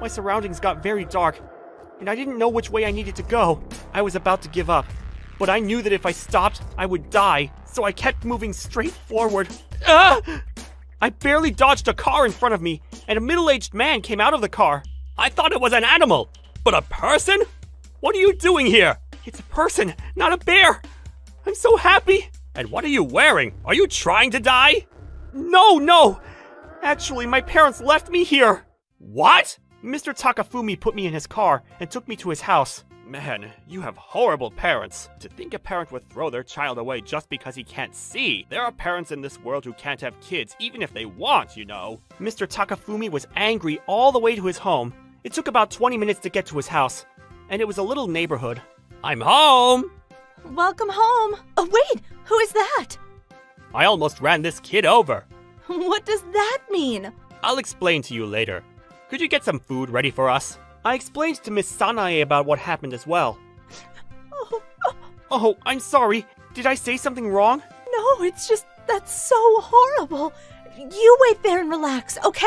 My surroundings got very dark, and I didn't know which way I needed to go. I was about to give up, but I knew that if I stopped, I would die, so I kept moving straight forward. Ah! I barely dodged a car in front of me, and a middle-aged man came out of the car. I thought it was an animal, but a person? What are you doing here? It's a person, not a bear. I'm so happy. And what are you wearing? Are you trying to die? No. Actually, my parents left me here. What? Mr. Takafumi put me in his car and took me to his house. Man, you have horrible parents. To think a parent would throw their child away just because he can't see. There are parents in this world who can't have kids even if they want, you know. Mr. Takafumi was angry all the way to his home. It took about 20 minutes to get to his house, and it was a little neighborhood. I'm home! Welcome home! Oh wait, who is that? I almost ran this kid over. What does that mean? I'll explain to you later. Could you get some food ready for us? I explained to Miss Sanae about what happened as well. Oh, I'm sorry. Did I say something wrong? No, it's just that's so horrible. You wait there and relax, okay?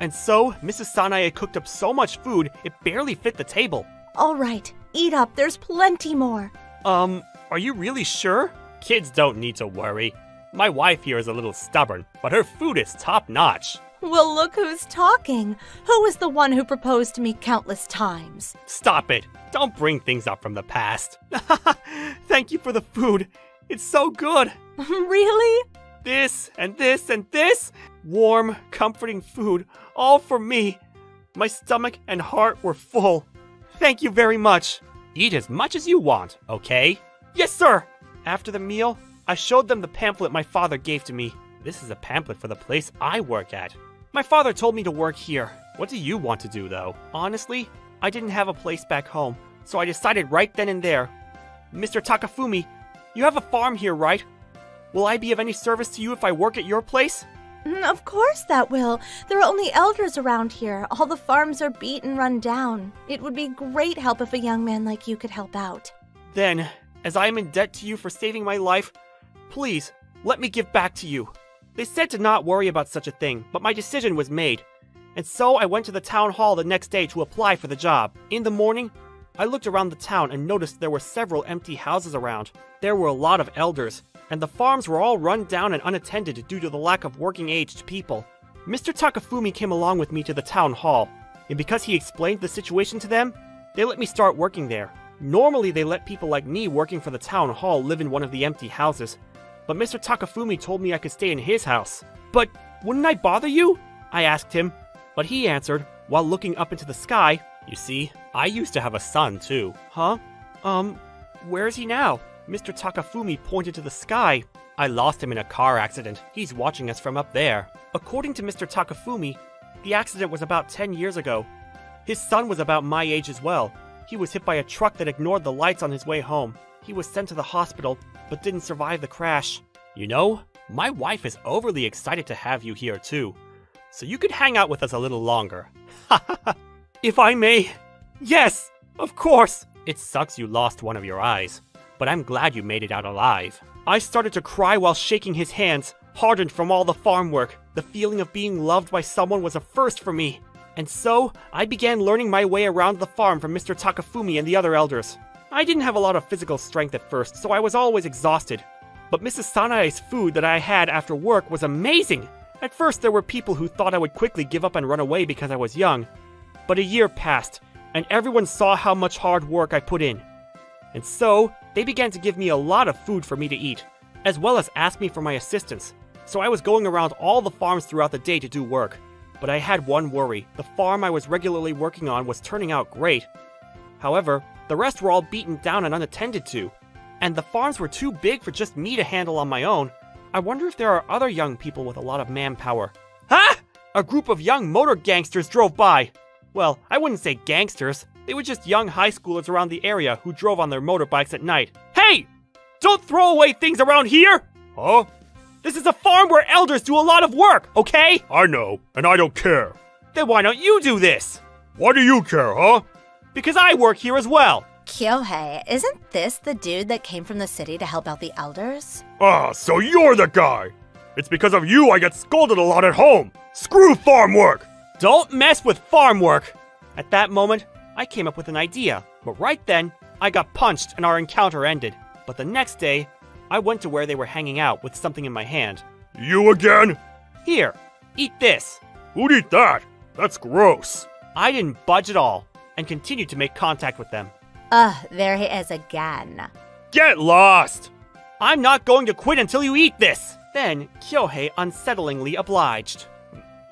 And so, Mrs. Sanae cooked up so much food, it barely fit the table. All right, eat up. There's plenty more. Are you really sure? Kids don't need to worry. My wife here is a little stubborn, but her food is top-notch. Well, look who's talking. Who is the one who proposed to me countless times? Stop it. Don't bring things up from the past. Thank you for the food. It's so good. Really? This and this and this. Warm, comforting food, all for me. My stomach and heart were full. Thank you very much. Eat as much as you want, okay? Yes, sir. After the meal, I showed them the pamphlet my father gave to me. This is a pamphlet for the place I work at. My father told me to work here. What do you want to do, though? Honestly, I didn't have a place back home, so I decided right then and there. Mr. Takafumi, you have a farm here, right? Will I be of any service to you if I work at your place? Of course that will. There are only elders around here. All the farms are beat and run down. It would be great help if a young man like you could help out. Then, as I am in debt to you for saving my life, please, let me give back to you. They said to not worry about such a thing, but my decision was made. And so I went to the town hall the next day to apply for the job. In the morning, I looked around the town and noticed there were several empty houses around. There were a lot of elders, and the farms were all run down and unattended due to the lack of working-aged people. Mr. Takafumi came along with me to the town hall, and because he explained the situation to them, they let me start working there. Normally they let people like me working for the town hall live in one of the empty houses, but Mr. Takafumi told me I could stay in his house. But wouldn't I bother you? I asked him, but he answered, while looking up into the sky, you see, I used to have a son too. Huh? Where is he now? Mr. Takafumi pointed to the sky. I lost him in a car accident. He's watching us from up there. According to Mr. Takafumi, the accident was about 10 years ago. His son was about my age as well. He was hit by a truck that ignored the lights on his way home. He was sent to the hospital, but didn't survive the crash. You know, my wife is overly excited to have you here too, so you could hang out with us a little longer. If I may, yes, Of course! It sucks you lost one of your eyes, but I'm glad you made it out alive. I started to cry while shaking his hands, hardened from all the farm work. The feeling of being loved by someone was a first for me. And so, I began learning my way around the farm from Mr. Takafumi and the other elders. I didn't have a lot of physical strength at first, so I was always exhausted. But Mrs. Sanae's food that I had after work was amazing! At first there were people who thought I would quickly give up and run away because I was young. But a year passed, and everyone saw how much hard work I put in. And so, they began to give me a lot of food for me to eat, as well as ask me for my assistance. So I was going around all the farms throughout the day to do work. But I had one worry. The farm I was regularly working on was turning out great. However, the rest were all beaten down and unattended to, and the farms were too big for just me to handle on my own. I wonder if there are other young people with a lot of manpower. Huh? A group of young motor gangsters drove by. Well, I wouldn't say gangsters. They were just young high schoolers around the area who drove on their motorbikes at night. Hey! Don't throw away things around here! Huh? This is a farm where elders do a lot of work, okay? I know, and I don't care. Then why don't you do this? Why do you care, huh? Because I work here as well. Kyohei, isn't this the dude that came from the city to help out the elders? Ah, so you're the guy. It's because of you I get scolded a lot at home. Screw farm work. Don't mess with farm work. At that moment, I came up with an idea. But right then, I got punched and our encounter ended. But the next day, I went to where they were hanging out with something in my hand. You again? Here, eat this. Who'd eat that? That's gross. I didn't budge at all, and continued to make contact with them. Ugh, there he is again. Get lost! I'm not going to quit until you eat this! Then, Kyohei unsettlingly obliged.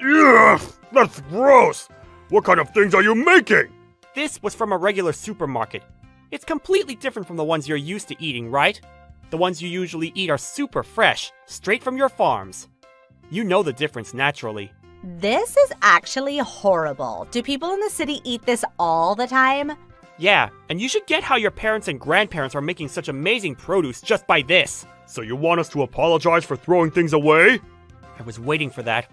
Ugh, that's gross! What kind of things are you making? This was from a regular supermarket. It's completely different from the ones you're used to eating, right? The ones you usually eat are super fresh, straight from your farms. You know the difference naturally. This is actually horrible. Do people in the city eat this all the time? Yeah, and you should get how your parents and grandparents are making such amazing produce just by this. So you want us to apologize for throwing things away? I was waiting for that.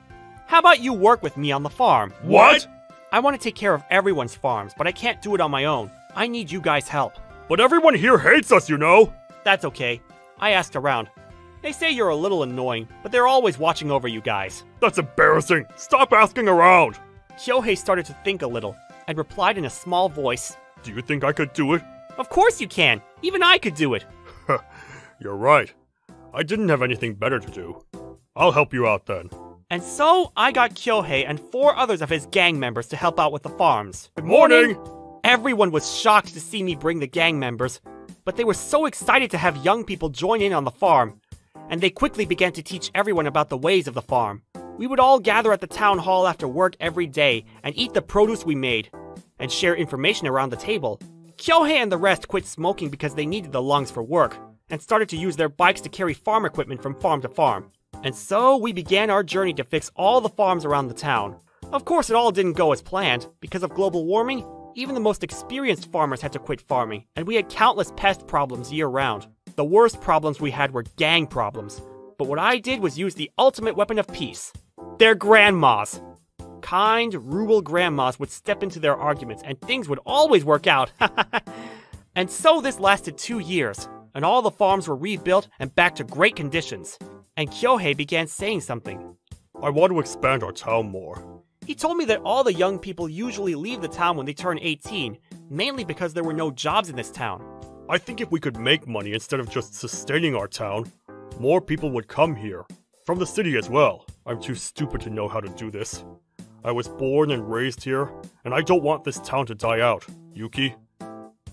How about you work with me on the farm? What? I want to take care of everyone's farms, but I can't do it on my own. I need you guys' help. But everyone here hates us, you know? That's okay. I asked around. They say you're a little annoying, but they're always watching over you guys. That's embarrassing. Stop asking around. Kyohei started to think a little and replied in a small voice. Do you think I could do it? Of course you can. Even I could do it. You're right. I didn't have anything better to do. I'll help you out then. And so I got Kyohei and four others of his gang members to help out with the farms. Good morning. Everyone was shocked to see me bring the gang members. But they were so excited to have young people join in on the farm, and they quickly began to teach everyone about the ways of the farm. We would all gather at the town hall after work every day and eat the produce we made, and share information around the table. Kyohei and the rest quit smoking because they needed the lungs for work, and started to use their bikes to carry farm equipment from farm to farm. And so we began our journey to fix all the farms around the town. Of course, it all didn't go as planned. Because of global warming, even the most experienced farmers had to quit farming, and we had countless pest problems year-round. The worst problems we had were gang problems, but what I did was use the ultimate weapon of peace. Their grandmas! Kind, rural grandmas would step into their arguments, and things would always work out. And so this lasted 2 years, and all the farms were rebuilt and back to great conditions. And Kyohei began saying something. I want to expand our town more. He told me that all the young people usually leave the town when they turn 18, mainly because there were no jobs in this town. I think if we could make money instead of just sustaining our town, more people would come here. From the city as well. I'm too stupid to know how to do this. I was born and raised here, and I don't want this town to die out. Yuki,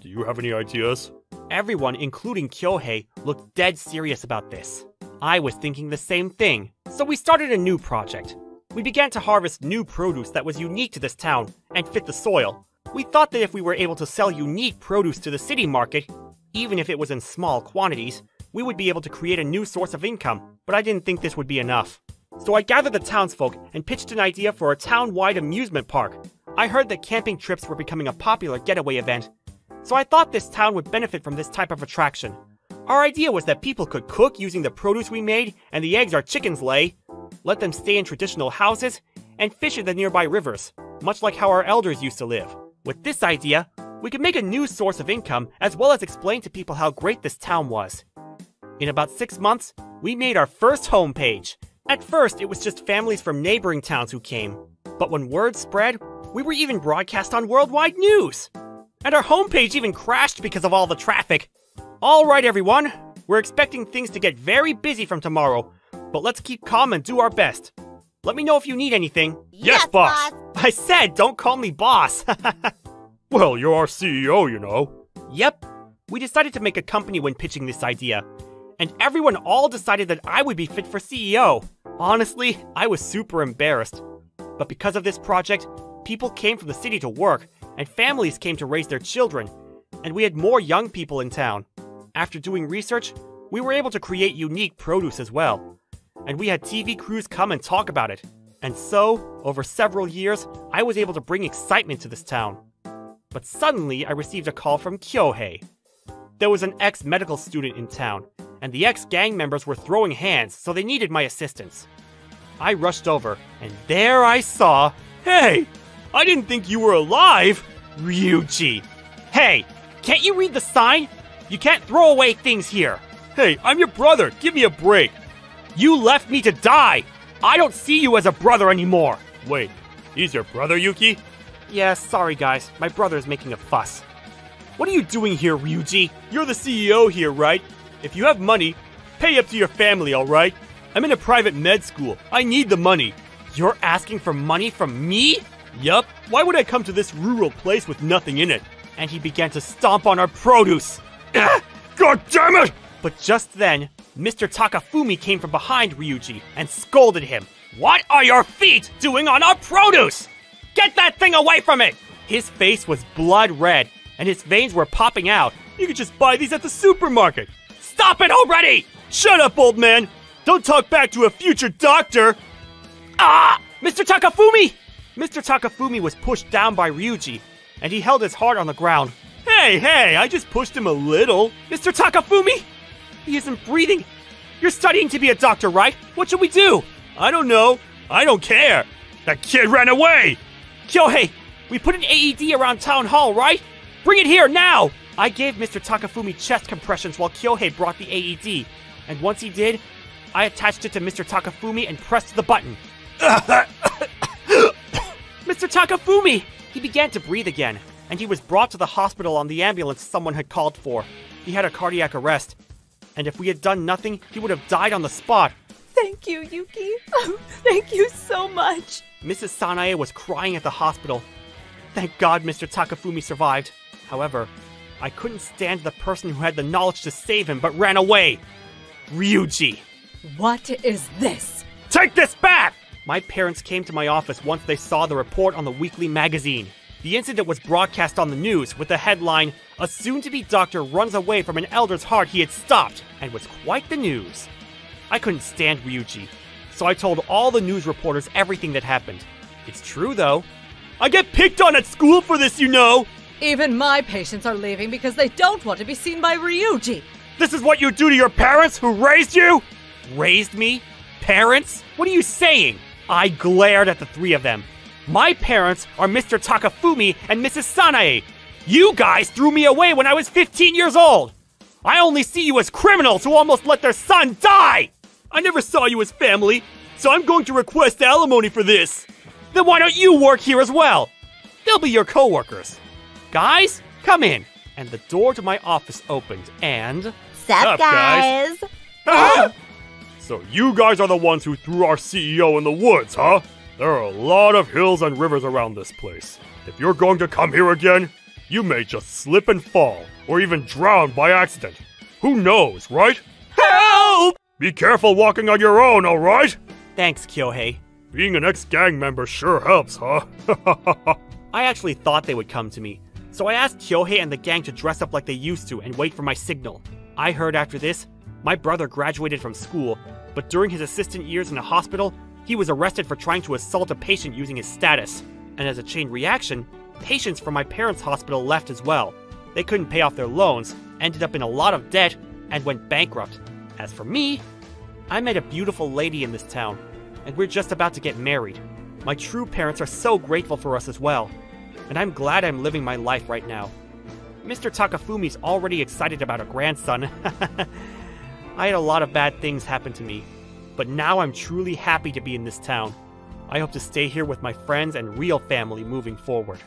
do you have any ideas? Everyone, including Kyohei, looked dead serious about this. I was thinking the same thing. So we started a new project. We began to harvest new produce that was unique to this town and fit the soil. We thought that if we were able to sell unique produce to the city market, even if it was in small quantities, we would be able to create a new source of income, but I didn't think this would be enough. So I gathered the townsfolk and pitched an idea for a town-wide amusement park. I heard that camping trips were becoming a popular getaway event, so I thought this town would benefit from this type of attraction. Our idea was that people could cook using the produce we made and the eggs our chickens lay, let them stay in traditional houses, and fish in the nearby rivers, much like how our elders used to live. With this idea, we could make a new source of income as well as explain to people how great this town was. In about 6 months, we made our first homepage. At first, it was just families from neighboring towns who came. But when word spread, we were even broadcast on worldwide news! And our homepage even crashed because of all the traffic! Alright everyone, we're expecting things to get very busy from tomorrow, but let's keep calm and do our best. Let me know if you need anything. Yes, boss! I said don't call me boss! Well, you're our CEO, you know. Yep. We decided to make a company when pitching this idea. And everyone all decided that I would be fit for CEO. Honestly, I was super embarrassed. But because of this project, people came from the city to work, and families came to raise their children, and we had more young people in town. After doing research, we were able to create unique produce as well. And we had TV crews come and talk about it. And so, over several years, I was able to bring excitement to this town. But suddenly, I received a call from Kyohei. There was an ex-medical student in town, and the ex-gang members were throwing hands, so they needed my assistance. I rushed over, and there I saw... Hey! I didn't think you were alive! Ryuji! Hey! Can't you read the sign? You can't throw away things here! Hey, I'm your brother! Give me a break! You left me to die! I don't see you as a brother anymore! Wait, he's your brother, Yuki? Yeah, sorry guys. My brother is making a fuss. What are you doing here, Ryuji? You're the CEO here, right? If you have money, pay up to your family, alright? I'm in a private med school. I need the money. You're asking for money from me? Yup. Why would I come to this rural place with nothing in it? And he began to stomp on our produce. God damn it! But just then, Mr. Takafumi came from behind Ryuji and scolded him. What are your feet doing on our produce? Get that thing away from it! His face was blood red, and his veins were popping out. You could just buy these at the supermarket. Stop it already! Shut up, old man! Don't talk back to a future doctor! Ah! Mr. Takafumi! Mr. Takafumi was pushed down by Ryuji, and he held his heart on the ground. Hey, I just pushed him a little. Mr. Takafumi! He isn't breathing. You're studying to be a doctor, right? What should we do? I don't know. I don't care. That kid ran away! Kyohei, we put an AED around town hall, right? Bring it here, now! I gave Mr. Takafumi chest compressions while Kyohei brought the AED, and once he did, I attached it to Mr. Takafumi and pressed the button. Mr. Takafumi! He began to breathe again, and he was brought to the hospital on the ambulance someone had called for. He had a cardiac arrest, and if we had done nothing, he would have died on the spot. Thank you, Yuki. Oh, thank you so much. Mrs. Sanae was crying at the hospital. Thank God Mr. Takafumi survived. However, I couldn't stand the person who had the knowledge to save him but ran away. Ryuji! What is this? Take this back! My parents came to my office once they saw the report on the weekly magazine. The incident was broadcast on the news with the headline, "A soon-to-be doctor runs away from an elder's heart he had stopped," and was quite the news. I couldn't stand Ryuji, so I told all the news reporters everything that happened. It's true, though. I get picked on at school for this, you know! Even my patients are leaving because they don't want to be seen by Ryuji! This is what you do to your parents who raised you? Raised me? Parents? What are you saying? I glared at the three of them. My parents are Mr. Takafumi and Mrs. Sanae. You guys threw me away when I was 15 years old. I only see you as criminals who almost let their son die. I never saw you as family, so I'm going to request alimony for this. Then why don't you work here as well? They'll be your co-workers. Guys, come in. And the door to my office opened, and... Sup, guys? Huh? So you guys are the ones who threw our CEO in the woods, huh? There are a lot of hills and rivers around this place. If you're going to come here again, you may just slip and fall, or even drown by accident. Who knows, right? Help! Be careful walking on your own, alright? Thanks, Kyohei. Being an ex-gang member sure helps, huh? I actually thought they would come to me, so I asked Kyohei and the gang to dress up like they used to and wait for my signal. I heard after this, my brother graduated from school, but during his assistant years in a hospital, he was arrested for trying to assault a patient using his status. And as a chain reaction, patients from my parents' hospital left as well. They couldn't pay off their loans, ended up in a lot of debt, and went bankrupt. As for me, I met a beautiful lady in this town, and we're just about to get married. My true parents are so grateful for us as well, and I'm glad I'm living my life right now. Mr. Takafumi's already excited about a grandson. I had a lot of bad things happen to me, but now I'm truly happy to be in this town. I hope to stay here with my friends and real family moving forward.